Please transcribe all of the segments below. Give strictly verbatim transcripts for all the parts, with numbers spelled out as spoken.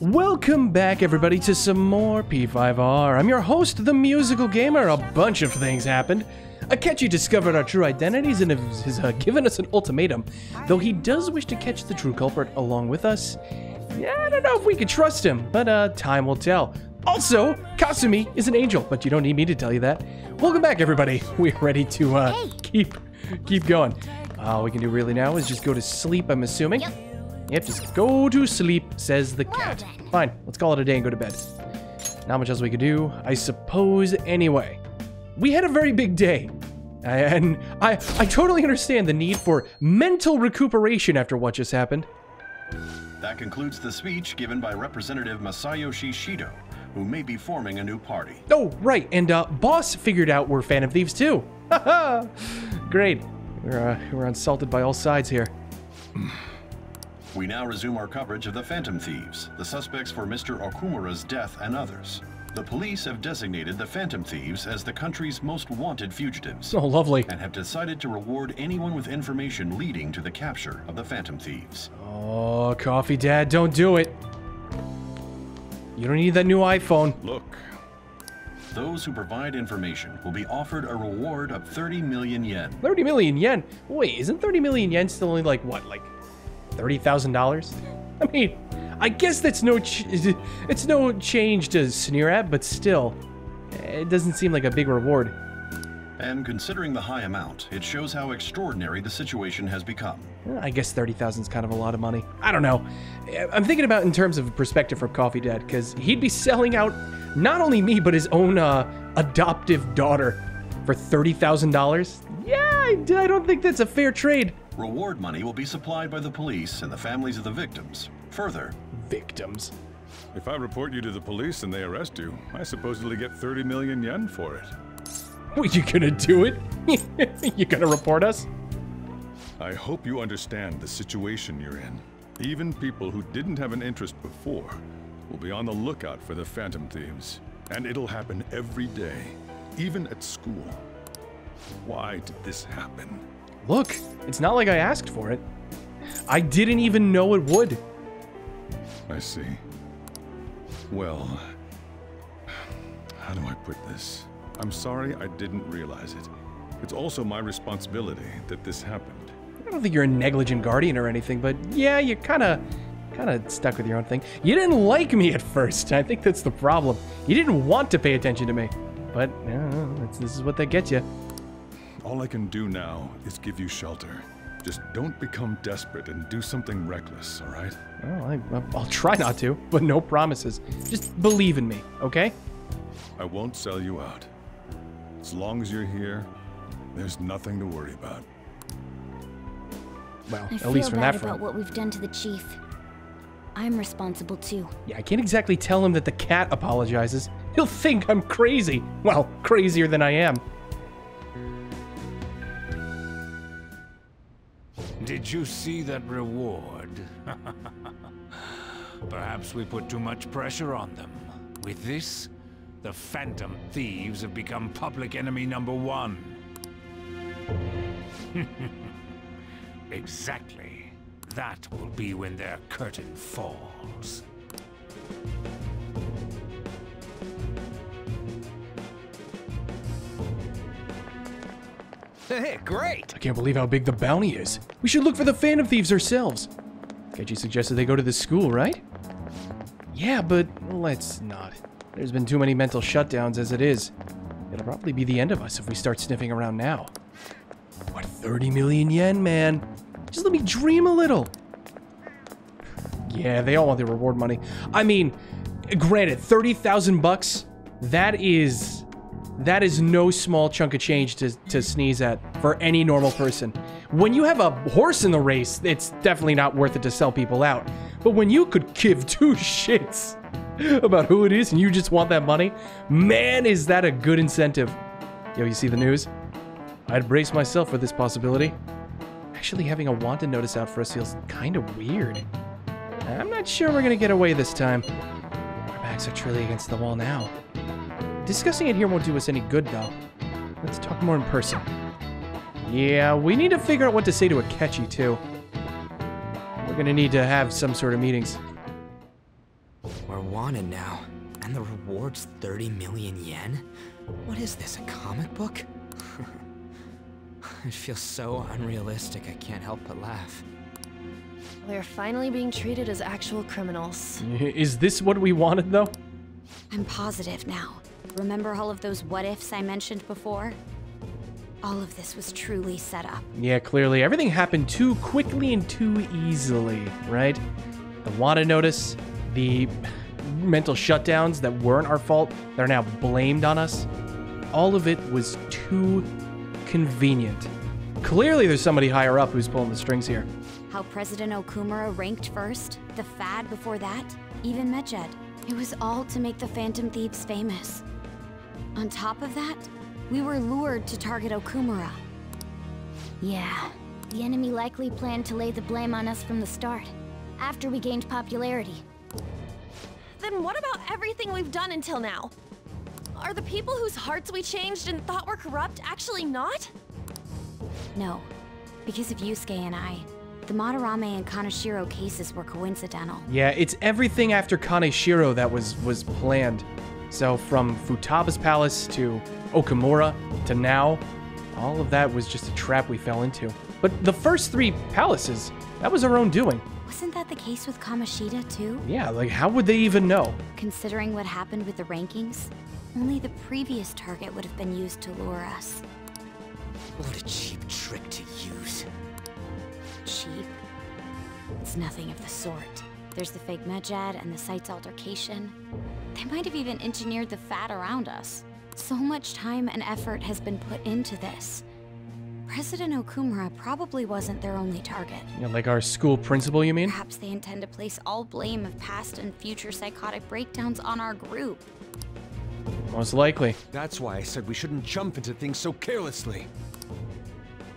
Welcome back, everybody, to some more P five R. I'm your host, The Musical Gamer. A bunch of things happened. Akechi discovered our true identities and has uh, given us an ultimatum, though he does wish to catch the true culprit along with us. Yeah, I don't know if we can trust him, but uh, time will tell. Also, Kasumi is an angel, but you don't need me to tell you that. Welcome back, everybody. We're ready to uh, keep keep going. All we can do really now is just go to sleep, I'm assuming. Yep. Yep, just go to sleep, says the cat. Fine, let's call it a day and go to bed. Not much else we could do, I suppose. Anyway, we had a very big day. And I, I totally understand the need for mental recuperation after what just happened. That concludes the speech given by Representative Masayoshi Shido, who may be forming a new party. Oh, right, and uh, Boss figured out we're Phantom Thieves too. Haha, great. We're, uh, we're insulted by all sides here. We now resume our coverage of the Phantom Thieves, the suspects for Mister Okumura's death and others. The police have designated the Phantom Thieves as the country's most wanted fugitives. Oh, lovely. And have decided to reward anyone with information leading to the capture of the Phantom Thieves. Oh, coffee, Dad, don't do it. You don't need that new iPhone. Look. Those who provide information will be offered a reward of thirty million yen. thirty million yen? Wait, isn't thirty million yen still only like, what, like... thirty thousand dollars? I mean, I guess that's no ch it's no change to sneer at, but still, it doesn't seem like a big reward. And considering the high amount, it shows how extraordinary the situation has become. I guess thirty thousand is kind of a lot of money. I don't know. I'm thinking about in terms of perspective for Coffee Dad, because he'd be selling out not only me, but his own uh, adoptive daughter for thirty thousand dollars. Yeah, I don't think that's a fair trade. Reward money will be supplied by the police and the families of the victims. Further, victims. If I report you to the police and they arrest you, I supposedly get thirty million yen for it. Were you gonna do it? You gonna report us? I hope you understand the situation you're in. Even people who didn't have an interest before will be on the lookout for the Phantom Thieves. And it'll happen every day, even at school. Why did this happen? Look, it's not like I asked for it. I didn't even know it would. I see. Well, how do I put this? I'm sorry I didn't realize it. It's also my responsibility that this happened. I don't think you're a negligent guardian or anything, but yeah, you kind of kind of stuck with your own thing. You didn't like me at first. I think that's the problem. You didn't want to pay attention to me. But uh, this is what they get you. All I can do now is give you shelter. Just don't become desperate and do something reckless, all right? Well, I, I'll try not to, but no promises. Just believe in me, okay? I won't sell you out. As long as you're here, there's nothing to worry about. Well, I at least from that front. I feel bad about what we've done to the chief. I'm responsible too. Yeah, I can't exactly tell him that the cat apologizes. He'll think I'm crazy. Well, crazier than I am. Did you see that reward? Perhaps we put too much pressure on them. With this, the Phantom Thieves have become public enemy number one. Exactly. That will be when their curtain falls. Hey, great! I can't believe how big the bounty is. We should look for the Phantom Thieves ourselves. Keiji suggested they go to the school, right? Yeah, but let's not. There's been too many mental shutdowns as it is. It'll probably be the end of us if we start sniffing around now. What, thirty million yen, man? Just let me dream a little. Yeah, they all want their reward money. I mean, granted, thirty thousand bucks, that is... That is no small chunk of change to, to sneeze at for any normal person. When you have a horse in the race, it's definitely not worth it to sell people out. But when you could give two shits about who it is and you just want that money, man, is that a good incentive. Yo, you see the news? I'd brace myself for this possibility. Actually, having a wanted notice out for us feels kind of weird. I'm not sure we're gonna get away this time. Our backs are truly against the wall now. Discussing it here won't do us any good, though. Let's talk more in person. Yeah, we need to figure out what to say to Akechi, too. We're gonna need to have some sort of meetings. We're wanted now, and the reward's thirty million yen? What is this, a comic book? It feels so unrealistic, I can't help but laugh. We're finally being treated as actual criminals. Is this what we wanted, though? I'm positive now. Remember all of those what-ifs I mentioned before? All of this was truly set up. Yeah, clearly. Everything happened too quickly and too easily, right? I want to notice the mental shutdowns that weren't our fault, that are now blamed on us. All of it was too convenient. Clearly there's somebody higher up who's pulling the strings here. How President Okumura ranked first, the fad before that, even Medjed. It was all to make the Phantom Thieves famous. On top of that, we were lured to target Okumura. Yeah, the enemy likely planned to lay the blame on us from the start, after we gained popularity. Then what about everything we've done until now? Are the people whose hearts we changed and thought were corrupt actually not? No, because of Yusuke and I, the Madarame and Kaneshiro cases were coincidental. Yeah, it's everything after Kaneshiro that was was planned. So from Futaba's palace to Okumura to now, all of that was just a trap we fell into. But the first three palaces, that was our own doing. Wasn't that the case with Kamoshida too? Yeah, like how would they even know? Considering what happened with the rankings, only the previous target would have been used to lure us. What a cheap trick to use. Cheap? It's nothing of the sort. There's the fake Medjed and the site's altercation. They might have even engineered the fad around us. So much time and effort has been put into this. President Okumura probably wasn't their only target. Yeah, like our school principal, you mean? Perhaps they intend to place all blame of past and future psychotic breakdowns on our group. Most likely. That's why I said we shouldn't jump into things so carelessly.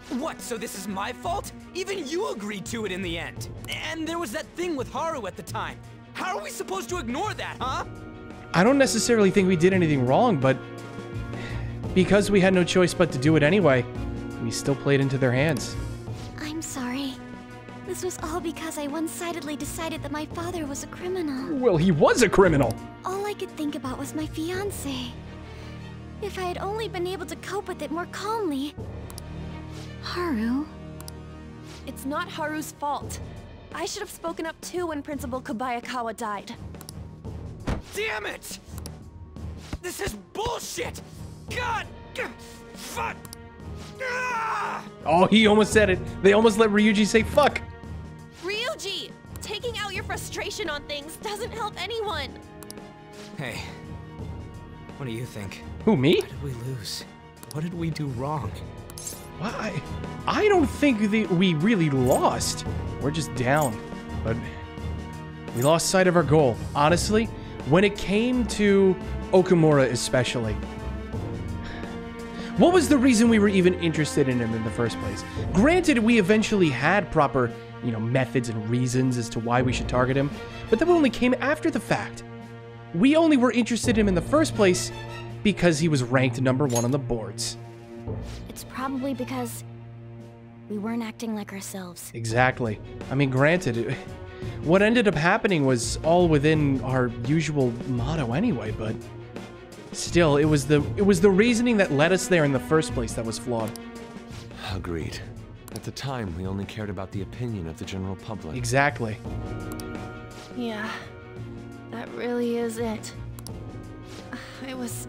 What, so this is my fault? Even you agreed to it in the end. And there was that thing with Haru at the time. How are we supposed to ignore that, huh? I don't necessarily think we did anything wrong, but because we had no choice but to do it anyway, we still played into their hands. I'm sorry. This was all because I one-sidedly decided that my father was a criminal. Well, he was a criminal. All I could think about was my fiancé. If I had only been able to cope with it more calmly. Haru? It's not Haru's fault. I should have spoken up too when Principal Kobayakawa died. Damn it! This is bullshit! God! Fuck! Ah! Oh, he almost said it. They almost let Ryuji say fuck. Ryuji! Taking out your frustration on things doesn't help anyone. Hey, what do you think? Who, me? What did we lose? What did we do wrong? Why? I don't think that we really lost. We're just down. But we lost sight of our goal. Honestly, when it came to Okumura especially. What was the reason we were even interested in him in the first place? Granted, we eventually had proper, you know, methods and reasons as to why we should target him, but that only came after the fact. We only were interested in him in the first place because he was ranked number one on the boards. It's probably because we weren't acting like ourselves. Exactly. I mean, granted, it, what ended up happening was all within our usual motto anyway, but... Still, it was the it was the reasoning that led us there in the first place that was flawed. Agreed. At the time, we only cared about the opinion of the general public. Exactly. Yeah, that really is it. I was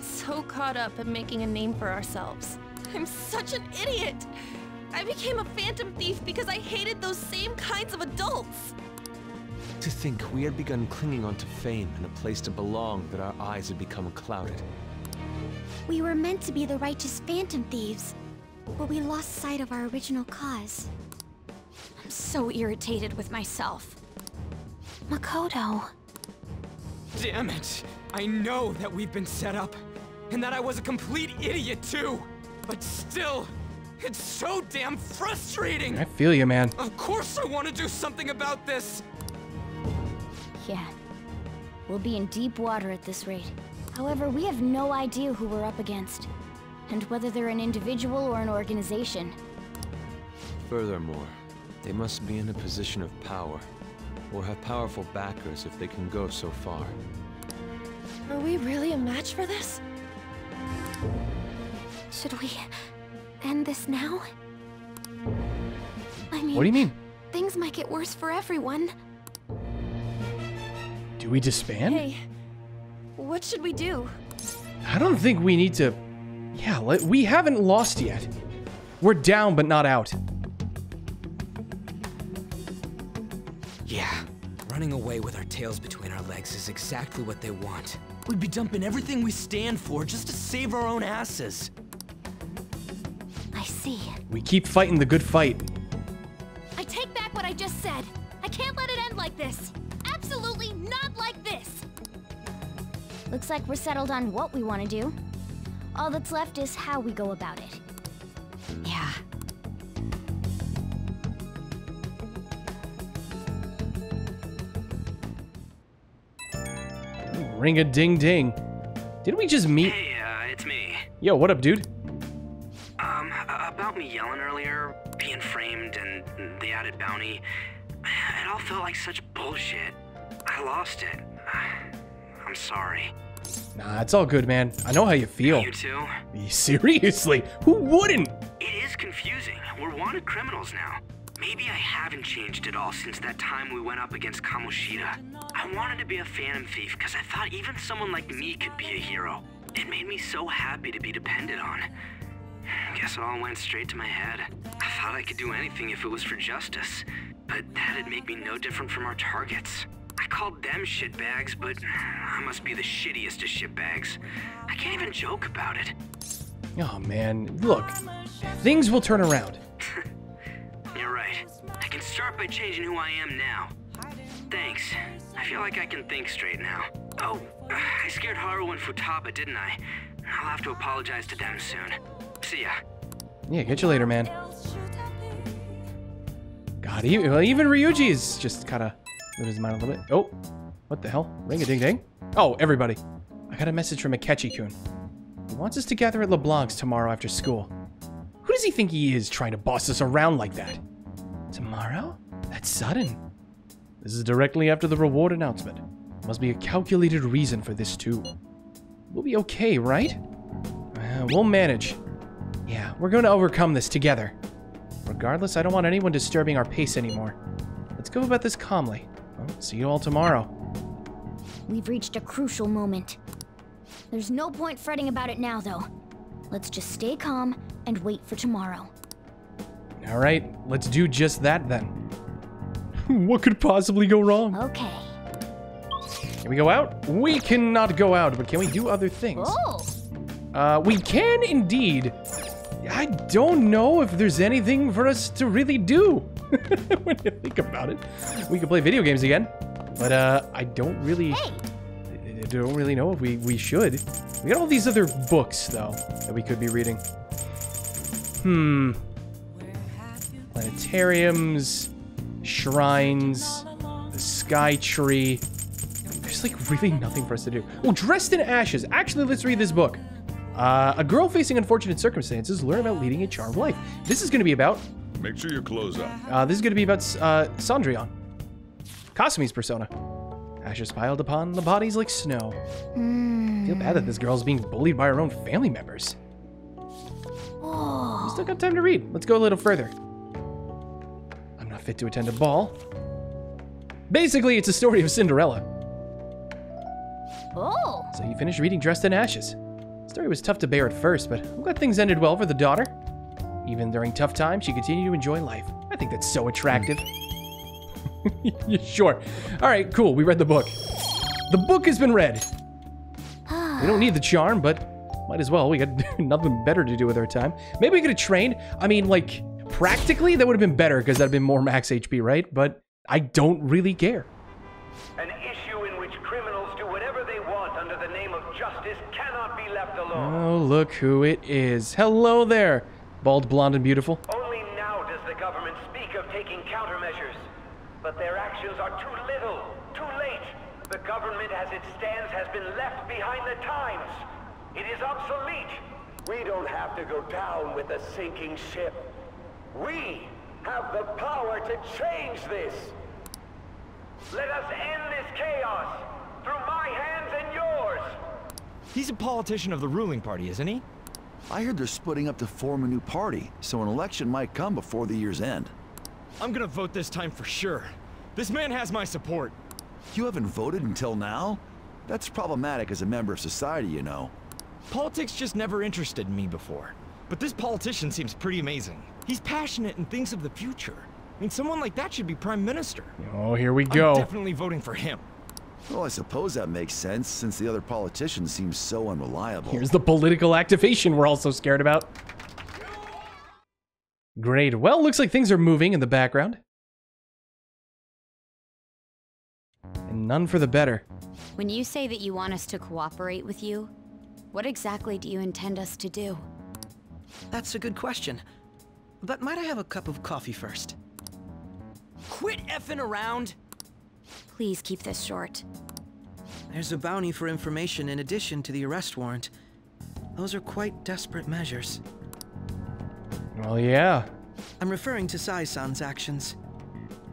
so caught up in making a name for ourselves. I'm such an idiot. I became a phantom thief because I hated those same kinds of adults. To think we had begun clinging on to fame and a place to belong that our eyes had become clouded. We were meant to be the righteous phantom thieves, but we lost sight of our original cause. I'm so irritated with myself. Makoto. Damn it! I know that we've been set up, and that I was a complete idiot too, but still, it's so damn frustrating! I feel you, man. Of course I want to do something about this! Yeah, we'll be in deep water at this rate. However, we have no idea who we're up against, and whether they're an individual or an organization. Furthermore, they must be in a position of power, or her powerful backers if they can go so far. Are we really a match for this? Should we end this now? I mean, what do you mean? Things might get worse for everyone. Do we disband? Hey, what should we do? I don't think we need to... Yeah, let... we haven't lost yet. We're down, but not out. Yeah, running away with our tails between our legs is exactly what they want. We'd be dumping everything we stand for just to save our own asses. I see. We keep fighting the good fight. I take back what I just said. I can't let it end like this. Absolutely not like this. Looks like we're settled on what we want to do. All that's left is how we go about it. Yeah. Ring-a-ding-ding. Didn't we just meet? Hey, uh, it's me. Yo, what up, dude? Um, about me yelling earlier, being framed, and the added bounty, it all felt like such bullshit. I lost it. I'm sorry. Nah, it's all good, man. I know how you feel. You too? Seriously, who wouldn't? It is confusing. We're wanted criminals now. Maybe I haven't changed at all since that time we went up against Kamoshida. I wanted to be a Phantom Thief because I thought even someone like me could be a hero. It made me so happy to be depended on. Guess it all went straight to my head. I thought I could do anything if it was for justice, but that'd make me no different from our targets. I called them shitbags, but I must be the shittiest of shitbags. I can't even joke about it. Oh man, look, things will turn around. You're right. I can start by changing who I am now. Thanks. I feel like I can think straight now. Oh, I scared Haru and Futaba, didn't I? I'll have to apologize to them soon. See ya. Yeah, get you later, man. God, even, well, even Ryuji's just kind of losing his mind a little bit. Oh, what the hell? Ring-a-ding-ding. Oh, everybody. I got a message from Akechi-kun. He wants us to gather at LeBlanc's tomorrow after school. Who does he think he is trying to boss us around like that? Tomorrow? That's sudden. This is directly after the reward announcement. Must be a calculated reason for this too. We'll be okay, right? Uh, we'll manage. Yeah, we're going to overcome this together. Regardless, I don't want anyone disturbing our pace anymore. Let's go about this calmly. Well, see you all tomorrow. We've reached a crucial moment. There's no point fretting about it now, though. Let's just stay calm and wait for tomorrow. All right, let's do just that then. What could possibly go wrong? Okay. Can we go out? We cannot go out, but can we do other things? Oh. Uh, we can indeed. I don't know if there's anything for us to really do. When you think about it, we could play video games again, but uh, I don't really, hey. I don't really know if we we should. We got all these other books though that we could be reading. Hmm. Planetariums, shrines, the sky tree. There's like really nothing for us to do. Oh, Dressed in Ashes. Actually, let's read this book. Uh, a girl facing unfortunate circumstances learn about leading a charmed life. This is going to be about... Make sure your clothes up. Uh, this is going to be about uh, Cendrillon. Kasumi's persona. Ashes piled upon the bodies like snow. Mm. I feel bad that this girl is being bullied by her own family members. Oh. We still got time to read. Let's go a little further. I'm not fit to attend a ball. Basically, it's a story of Cinderella. Oh. So you finished reading Dressed in Ashes. The story was tough to bear at first, but I'm glad things ended well for the daughter. Even during tough times, she continued to enjoy life. I think that's so attractive. Sure. All right, cool. We read the book. The book has been read. We don't need the charm, but might as well. We got nothing better to do with our time. Maybe we could have trained. I mean, like, practically, that would have been better because that would have been more max H P, right? But I don't really care. An issue in which criminals do whatever they want under the name of justice cannot be left alone. Oh, look who it is. Hello there, bald, blonde, and beautiful. Only now does the government speak of taking countermeasures. But their actions are too little, too late. The government as it stands has been left behind the times. It is obsolete. We don't have to go down with a sinking ship. We have the power to change this. Let us end this chaos through my hands and yours. He's a politician of the ruling party, isn't he? I heard they're splitting up to form a new party, so an election might come before the year's end. I'm gonna vote this time for sure. This man has my support. You haven't voted until now? That's problematic as a member of society, you know. Politics just never interested me before. But this politician seems pretty amazing. He's passionate and thinks of the future. I mean, someone like that should be prime minister. Oh, here we go. I'm definitely voting for him. Well, I suppose that makes sense, since the other politician seems so unreliable. Here's the political activation we're all so scared about. Great. Well, looks like things are moving in the background. And none for the better. When you say that you want us to cooperate with you, what exactly do you intend us to do? That's a good question. But might I have a cup of coffee first? Quit effing around! Please keep this short. There's a bounty for information in addition to the arrest warrant. Those are quite desperate measures. Well, yeah. I'm referring to Sai-san's actions.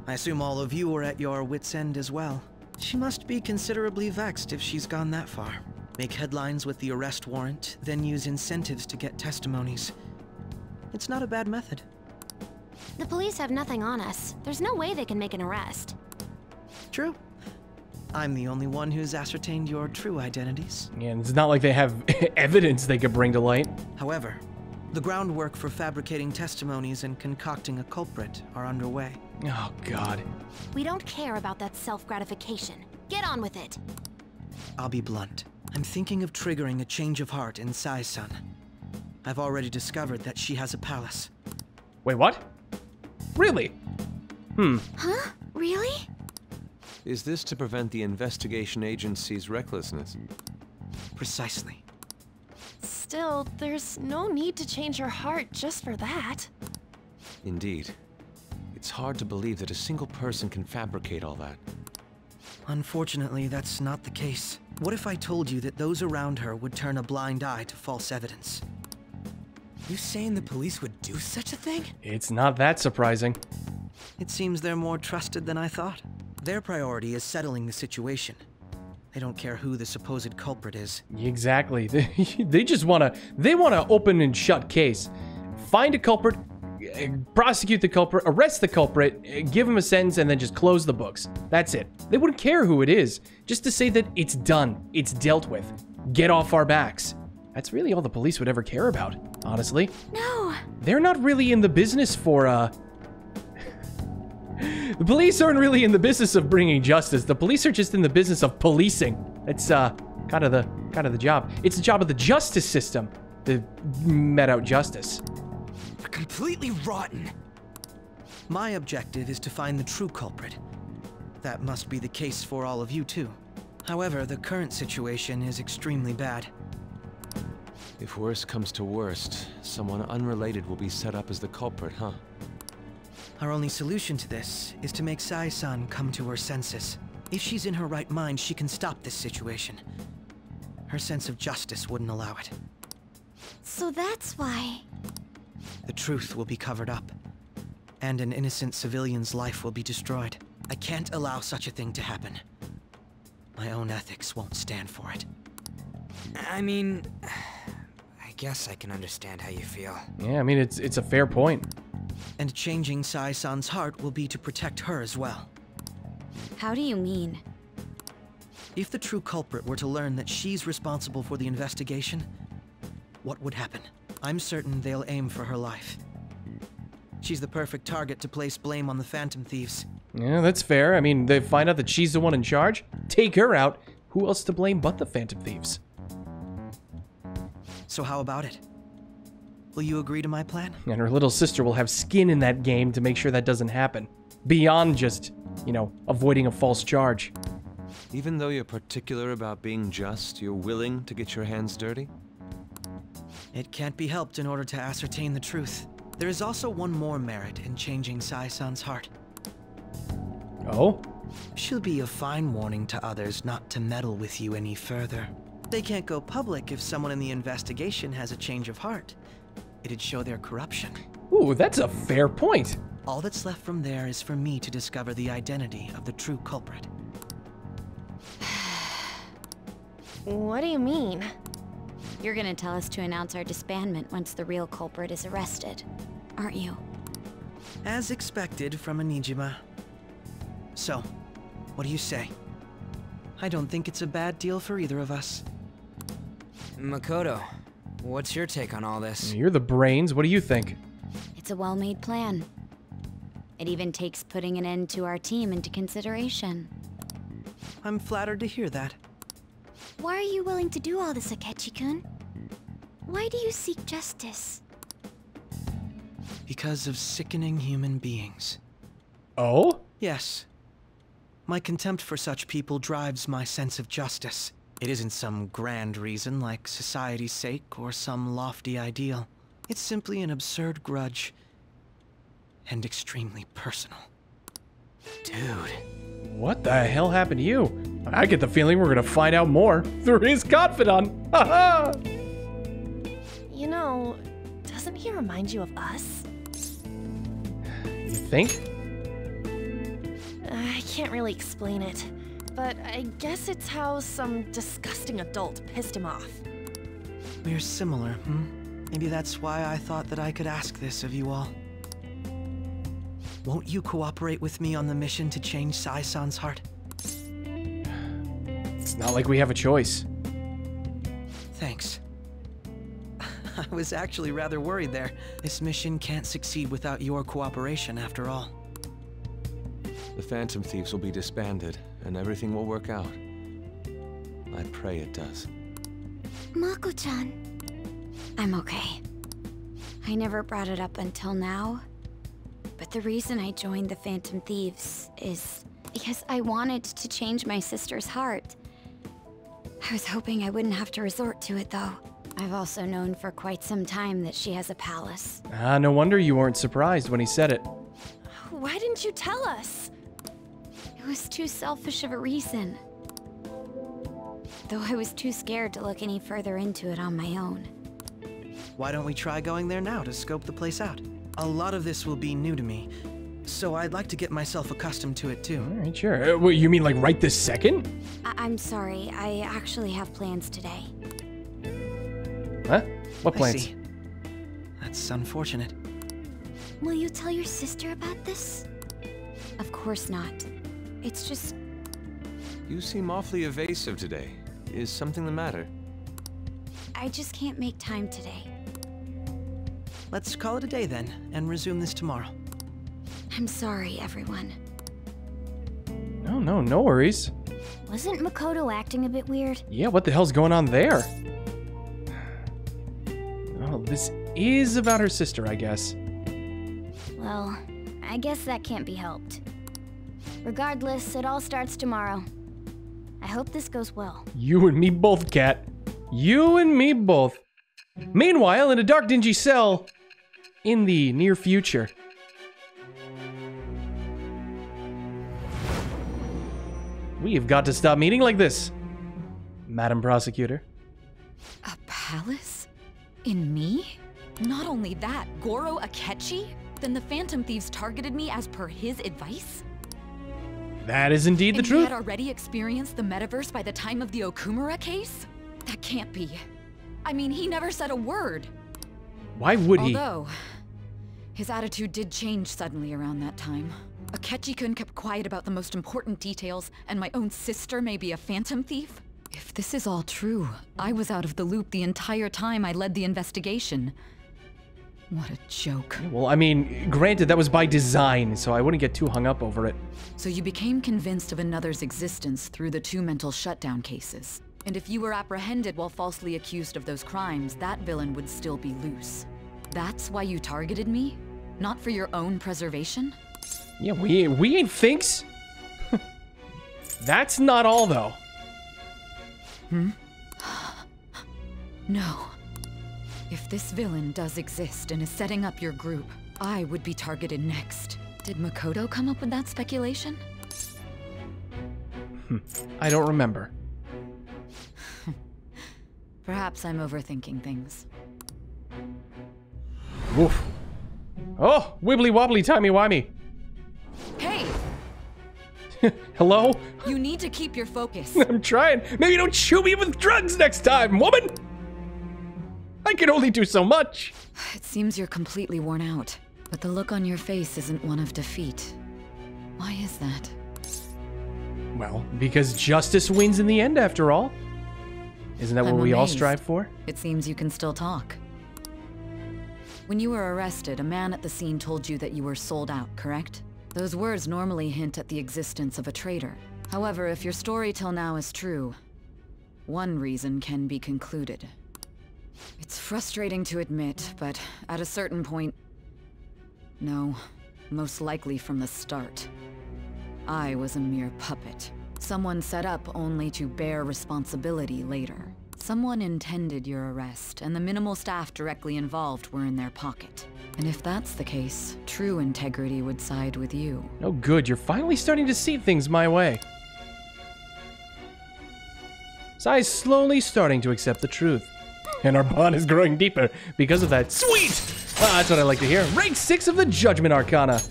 I assume all of you are at your wits' end as well. She must be considerably vexed if she's gone that far. Make headlines with the arrest warrant, then use incentives to get testimonies. It's not a bad method. The police have nothing on us. There's no way they can make an arrest. True. I'm the only one who's ascertained your true identities. Yeah, and it's not like they have evidence they could bring to light. However, the groundwork for fabricating testimonies and concocting a culprit are underway. Oh, God. We don't care about that self-gratification. Get on with it. I'll be blunt. I'm thinking of triggering a change of heart in Sai-san. I've already discovered that she has a palace. Wait, what? Really? Hmm. Huh? Really? Is this to prevent the investigation agency's recklessness? Precisely. Still, there's no need to change your heart just for that. Indeed. It's hard to believe that a single person can fabricate all that. Unfortunately, that's not the case. What if I told you that those around her would turn a blind eye to false evidence? You saying the police would do such a thing? It's not that surprising. It seems they're more trusted than I thought. Their priority is settling the situation. They don't care who the supposed culprit is. Exactly. They, they just want to they want to open and shut case. Find a culprit, prosecute the culprit, arrest the culprit, give him a sentence, and then just close the books. That's it. They wouldn't care who it is. Just to say that it's done. It's dealt with. Get off our backs. That's really all the police would ever care about, honestly. No. They're not really in the business for, uh... the police aren't really in the business of bringing justice. The police are just in the business of policing. It's, uh, kind of the, kind of the job. It's the job of the justice system to mete out justice. We're completely rotten. My objective is to find the true culprit. That must be the case for all of you, too. However, the current situation is extremely bad. If worse comes to worst, someone unrelated will be set up as the culprit, huh? Our only solution to this is to make Sai-san come to her senses. If she's in her right mind, she can stop this situation. Her sense of justice wouldn't allow it. So that's why... The truth will be covered up, and an innocent civilian's life will be destroyed. I can't allow such a thing to happen. My own ethics won't stand for it. I mean... Yes, I can understand how you feel. Yeah, I mean, it's it's a fair point. And changing Sai-san's heart will be to protect her as well. How do you mean? If the true culprit were to learn that she's responsible for the investigation, what would happen? I'm certain they'll aim for her life. She's the perfect target to place blame on the Phantom Thieves. Yeah, that's fair. I mean, they find out that she's the one in charge, take her out. Who else to blame but the Phantom Thieves? So how about it? Will you agree to my plan? And her little sister will have skin in that game to make sure that doesn't happen. Beyond just, you know, avoiding a false charge. Even though you're particular about being just, you're willing to get your hands dirty? It can't be helped in order to ascertain the truth. There is also one more merit in changing Sai-san's heart. Oh? She'll be a fine warning to others not to meddle with you any further. They can't go public if someone in the investigation has a change of heart. It'd show their corruption. Ooh, that's a fair point. All that's left from there is for me to discover the identity of the true culprit. What do you mean? You're gonna tell us to announce our disbandment once the real culprit is arrested, aren't you? As expected from a Niijima. So, what do you say? I don't think it's a bad deal for either of us. Makoto, what's your take on all this? You're the brains. What do you think? It's a well-made plan. It even takes putting an end to our team into consideration. I'm flattered to hear that. Why are you willing to do all this, Akechi-kun? Why do you seek justice? Because of sickening human beings. Oh? Yes. My contempt for such people drives my sense of justice. It isn't some grand reason like society's sake or some lofty ideal. It's simply an absurd grudge and extremely personal. Dude. What the hell happened to you? I get the feeling we're gonna find out more through his confidant. Haha! You know, doesn't he remind you of us? You think? I can't really explain it, but I guess it's how some disgusting adult pissed him off. We're similar, hmm? Maybe that's why I thought that I could ask this of you all. Won't you cooperate with me on the mission to change Sai-san's heart? It's not like we have a choice. Thanks. I was actually rather worried there. This mission can't succeed without your cooperation, after all. The Phantom Thieves will be disbanded, and everything will work out. I pray it does. Mako-chan. I'm okay. I never brought it up until now, but the reason I joined the Phantom Thieves is because I wanted to change my sister's heart. I was hoping I wouldn't have to resort to it, though. I've also known for quite some time that she has a palace. Ah, no wonder you weren't surprised when he said it. Why didn't you tell us? It was too selfish of a reason. Though I was too scared to look any further into it on my own. Why don't we try going there now to scope the place out? A lot of this will be new to me. So I'd like to get myself accustomed to it, too. All right, sure. Uh, what, you mean like right this second? I I'm sorry. I actually have plans today. Huh? What plans? I see. That's unfortunate. Will you tell your sister about this? Of course not. It's just... You seem awfully evasive today. Is something the matter? I just can't make time today. Let's call it a day then, and resume this tomorrow. I'm sorry, everyone. No, no, no worries. Wasn't Makoto acting a bit weird? Yeah, what the hell's going on there? Oh, this is about her sister, I guess. Well, I guess that can't be helped. Regardless, it all starts tomorrow. I hope this goes well. You and me both, Cat. You and me both. Meanwhile, in a dark, dingy cell in the near future. We have got to stop meeting like this, Madam Prosecutor. A palace? In me? Not only that, Goro Akechi? Then the Phantom Thieves targeted me as per his advice? That is indeed the truth. And we had already experienced the metaverse by the time of the Okumura case? That can't be. I mean, he never said a word. Why would he? Although, his attitude did change suddenly around that time. Akechi-kun kept quiet about the most important details, and my own sister may be a phantom thief? If this is all true, I was out of the loop the entire time I led the investigation. What a joke. Well, I mean, granted, that was by design, so I wouldn't get too hung up over it. So you became convinced of another's existence through the two mental shutdown cases. And if you were apprehended while falsely accused of those crimes, that villain would still be loose. That's why you targeted me? Not for your own preservation? Yeah, we, we ain't finks. That's not all, though. Hmm? No. If this villain does exist and is setting up your group, I would be targeted next. Did Makoto come up with that speculation? I don't remember. Perhaps I'm overthinking things. Oof. Oh, wibbly wobbly, timey wimey. Hey. Hello? You need to keep your focus. I'm trying. Maybe don't shoot me with drugs next time, woman. I can only do so much. It seems you're completely worn out, but the look on your face isn't one of defeat. Why is that? Well, because justice wins in the end, after all. Isn't that I'm what we amazed. all strive for? It seems you can still talk. When you were arrested, a man at the scene told you that you were sold out, correct? Those words normally hint at the existence of a traitor. However, if your story till now is true, one reason can be concluded. It's frustrating to admit, but at a certain point... No, most likely from the start. I was a mere puppet. Someone set up only to bear responsibility later. Someone intended your arrest, and the minimal staff directly involved were in their pocket. And if that's the case, true integrity would side with you. Oh good, you're finally starting to see things my way. Sai's slowly starting to accept the truth. And our bond is growing deeper because of that. Sweet! Ah, that's what I like to hear. Rank six of the Judgment Arcana.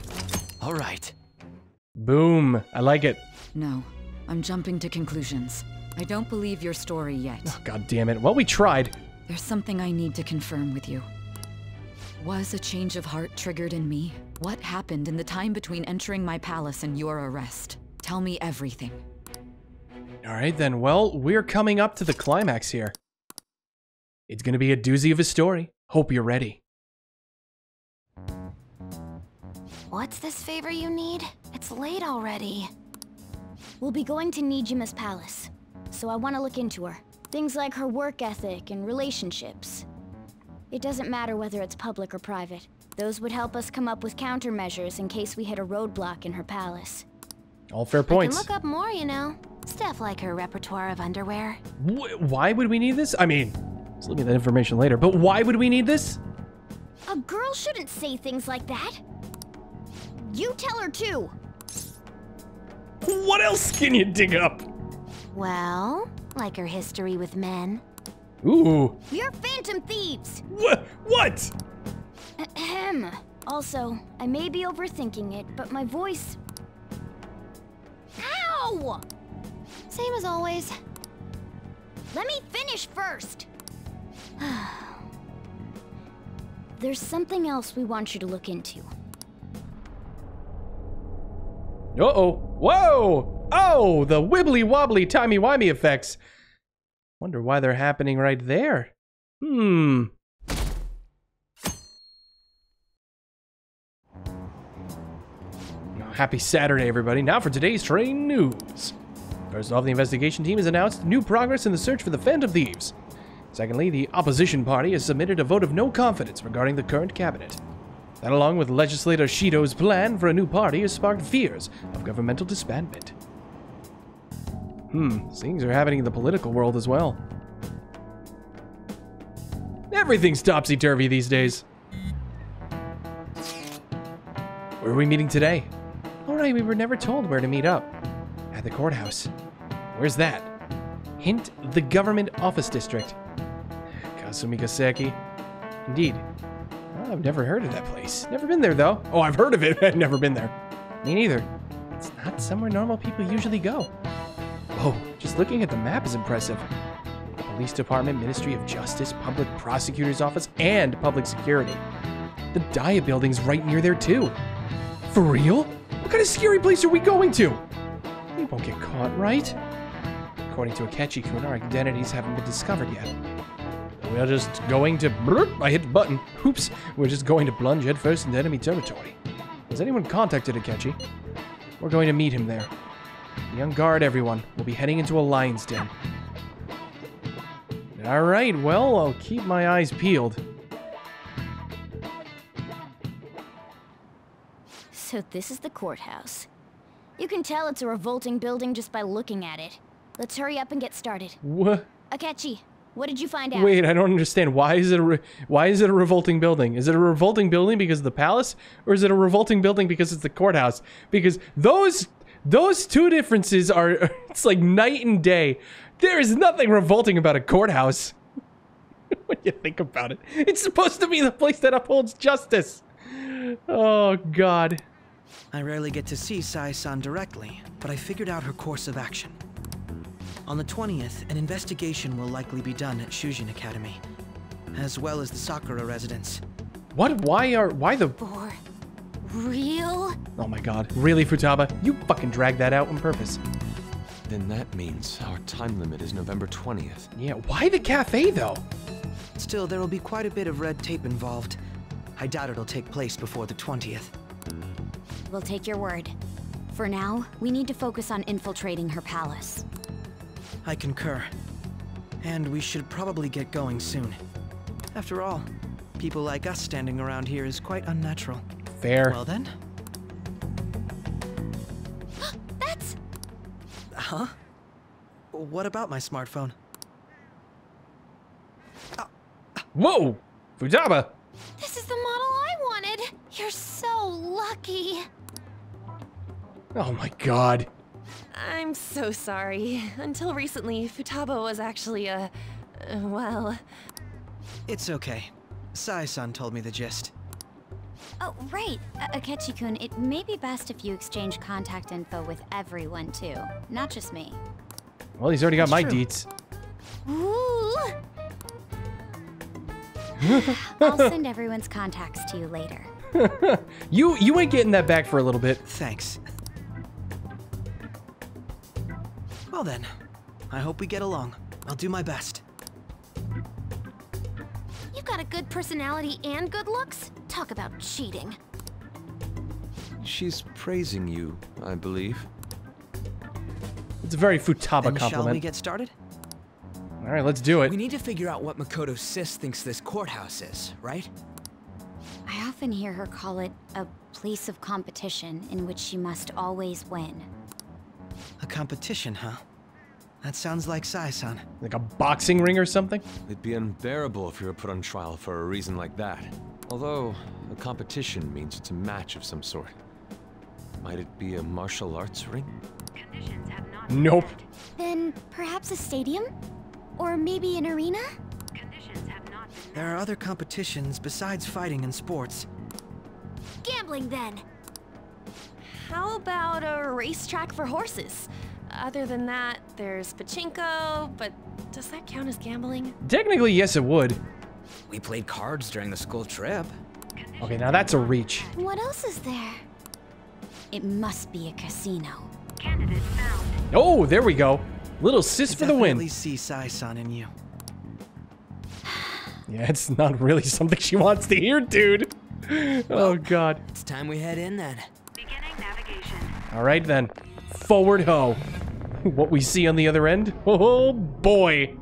All right. Boom. I like it. No, I'm jumping to conclusions. I don't believe your story yet. Oh, God damn it. Well, we tried. There's something I need to confirm with you. Was a change of heart triggered in me? What happened in the time between entering my palace and your arrest? Tell me everything. All right, then. Well, we're coming up to the climax here. It's gonna be a doozy of a story. Hope you're ready. What's this favor you need? It's late already. We'll be going to Nijima's palace, so I want to look into her. Things like her work ethic and relationships. It doesn't matter whether it's public or private. Those would help us come up with countermeasures in case we hit a roadblock in her palace. All fair points. I can look up more, you know. Stuff like her repertoire of underwear. Wh- why would we need this? I mean... So leave me that information later, but why would we need this? A girl shouldn't say things like that. You tell her too. What else can you dig up? Well, like her history with men. Ooh. You're Phantom Thieves. What? What? Ahem. Also, I may be overthinking it, but my voice... Ow! Same as always. Let me finish first. There's something else we want you to look into. Uh-oh. Whoa! Oh, the wibbly-wobbly, timey-wimey effects. Wonder why they're happening right there. Hmm. Oh, happy Saturday, everybody. Now for today's train news. First off, the investigation team has announced new progress in the search for the Phantom Thieves. Secondly, the opposition party has submitted a vote of no confidence regarding the current cabinet. That, along with legislator Shido's plan for a new party, has sparked fears of governmental disbandment. Hmm, things are happening in the political world as well. Everything's topsy-turvy these days. Where are we meeting today? Alright, we were never told where to meet up. At the courthouse. Where's that? Hint, the government office district. Sumigaseki. Indeed. Well, I've never heard of that place. Never been there, though. Oh, I've heard of it. I've never been there. Me neither. It's not somewhere normal people usually go. Whoa, just looking at the map is impressive. The police department, Ministry of Justice, Public Prosecutor's Office, and Public Security. The Daya building's right near there, too. For real? What kind of scary place are we going to? We won't get caught, right? According to Akechi-kun, our identities haven't been discovered yet. We're just going to... I hit the button. Oops. We're just going to plunge headfirst into enemy territory. Has anyone contacted Akechi? We're going to meet him there. Be on guard, everyone. We'll be heading into a lion's den. Alright, well, I'll keep my eyes peeled. So this is the courthouse. You can tell it's a revolting building just by looking at it. Let's hurry up and get started. What? Akechi. What did you find out? Wait, I don't understand. Why is it a re why is it a revolting building? Is it a revolting building because of the palace, or is it a revolting building because it's the courthouse? Because those those two differences are it's like night and day. There is nothing revolting about a courthouse. When you think about it, it's supposed to be the place that upholds justice. Oh, God. I rarely get to see Sae-san directly, but I figured out her course of action. On the twentieth, an investigation will likely be done at Shujin Academy, as well as the Sakura Residence. What? Why are... Why the... For real? Oh my god. Really, Futaba? You fucking dragged that out on purpose. Then that means our time limit is November twentieth. Yeah, why the cafe, though? Still, there will be quite a bit of red tape involved. I doubt it'll take place before the twentieth. We'll take your word. For now, we need to focus on infiltrating her palace. I concur. And we should probably get going soon. After all, people like us standing around here is quite unnatural. Fair. Well then. That's... Huh? What about my smartphone? Uh, uh, Whoa! Futaba! This is the model I wanted! You're so lucky! Oh my god. I'm so sorry. Until recently, Futaba was actually a... Uh, well... It's okay. Sae-san told me the gist. Oh, right. Akechi-kun, it may be best if you exchange contact info with everyone, too. Not just me. Well, he's already got my deets. Ooh! I'll send everyone's contacts to you later. you you ain't getting that back for a little bit. Thanks. Well then, I hope we get along. I'll do my best. You've got a good personality and good looks? Talk about cheating. She's praising you, I believe. It's a very Futaba then compliment. Shall we get started? All right, let's do it. We need to figure out what Makoto's sis thinks this courthouse is, right? I often hear her call it a place of competition in which she must always win. A competition, huh? That sounds like Sae-san. Like a boxing ring or something? It'd be unbearable if you were put on trial for a reason like that. Although, a competition means it's a match of some sort. Might it be a martial arts ring? Conditions have not nope. Met. Then, perhaps a stadium? Or maybe an arena? Conditions have not been there are other competitions besides fighting and sports. Gambling, then! How about a racetrack for horses? Other than that, there's pachinko, but does that count as gambling? Technically, yes, it would. We played cards during the school trip. Okay, now that's a reach. What else is there? It must be a casino. Candidate found. Oh, there we go. Little sis for the win. I definitely see Sae-san in you. Yeah, it's not really something she wants to hear, dude. Well, oh, God. It's time we head in, then. Beginning navigation. All right, then. Forward ho. What we see on the other end? Oh boy.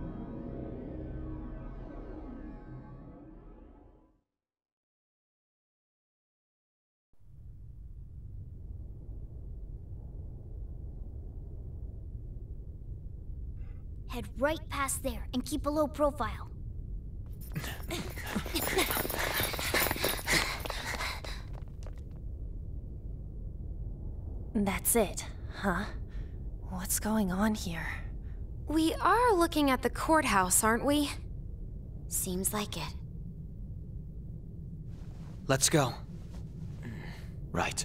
Head right past there and keep a low profile. That's it. Huh? What's going on here? We are looking at the courthouse, aren't we? Seems like it. Let's go. Right.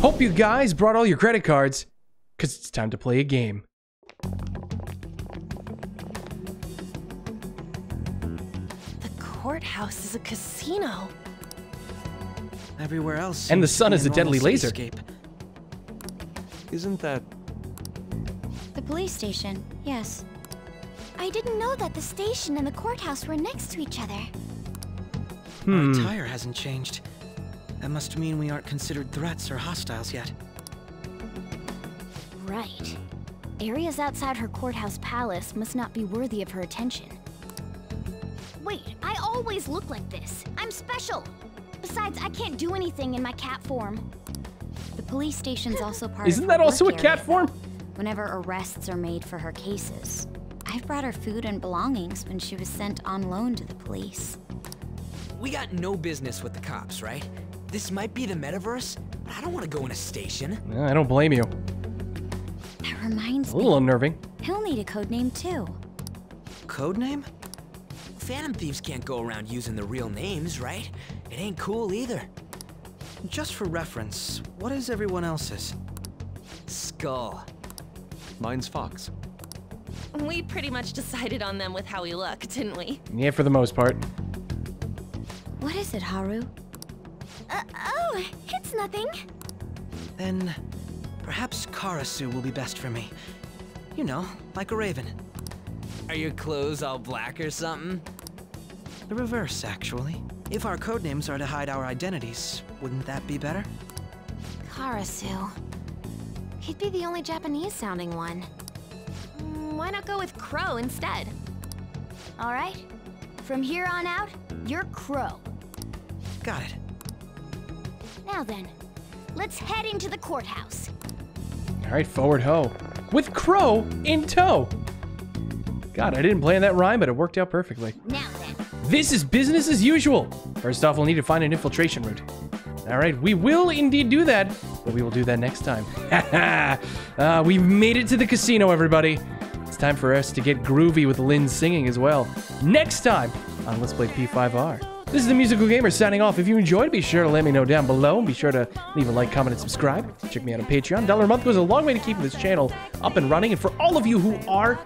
Hope you guys brought all your credit cards, because it's time to play a game. The courthouse is a casino. Everywhere else. And the sun is a deadly laser. Escape. Isn't that... The police station, yes. I didn't know that the station and the courthouse were next to each other. Hmm. Our attire hasn't changed. That must mean we aren't considered threats or hostiles yet. Right. Areas outside her courthouse palace must not be worthy of her attention. Wait, I always look like this. I'm special. Besides, I can't do anything in my cat form. The police station's also part Isn't of that also a cat form? Whenever arrests are made for her cases. I've brought her food and belongings when she was sent on loan to the police. We got no business with the cops, right? This might be the metaverse, but I don't want to go in a station. No, I don't blame you. That reminds me. A little unnerving. He'll need a code name too. Code name? Phantom Thieves can't go around using the real names, right? It ain't cool either. Just for reference, what is everyone else's? Skull. Mine's Fox. We pretty much decided on them with how we look, didn't we? Yeah, for the most part. What is it, Haru? Uh, oh, it's nothing. Then perhaps Karasu will be best for me. You know, like a raven. Are your clothes all black or something? The reverse, actually. If our codenames are to hide our identities, wouldn't that be better? Karasu. He'd be the only Japanese-sounding one. Why not go with Crow instead? All right. From here on out, you're Crow. Got it. Now then, let's head into the courthouse. All right, forward ho. With Crow in tow. God, I didn't plan that rhyme, but it worked out perfectly. Now then. This is business as usual. First off, we'll need to find an infiltration route. All right, we will indeed do that, but we will do that next time. uh, we've made it to the casino, everybody. It's time for us to get groovy with Lynn singing as well. Next time on Let's Play P five R. This is the Musical Gamer signing off. If you enjoyed, be sure to let me know down below. And be sure to leave a like, comment, and subscribe. Check me out on Patreon. Dollar a month goes a long way to keeping this channel up and running. And for all of you who are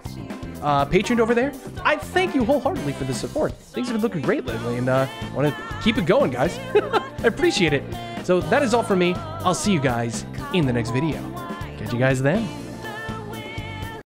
uh, patroned over there, I thank you wholeheartedly for the support. Things have been looking great lately, and uh, I want to keep it going, guys. I appreciate it. So that is all for me. I'll see you guys in the next video. Catch you guys then.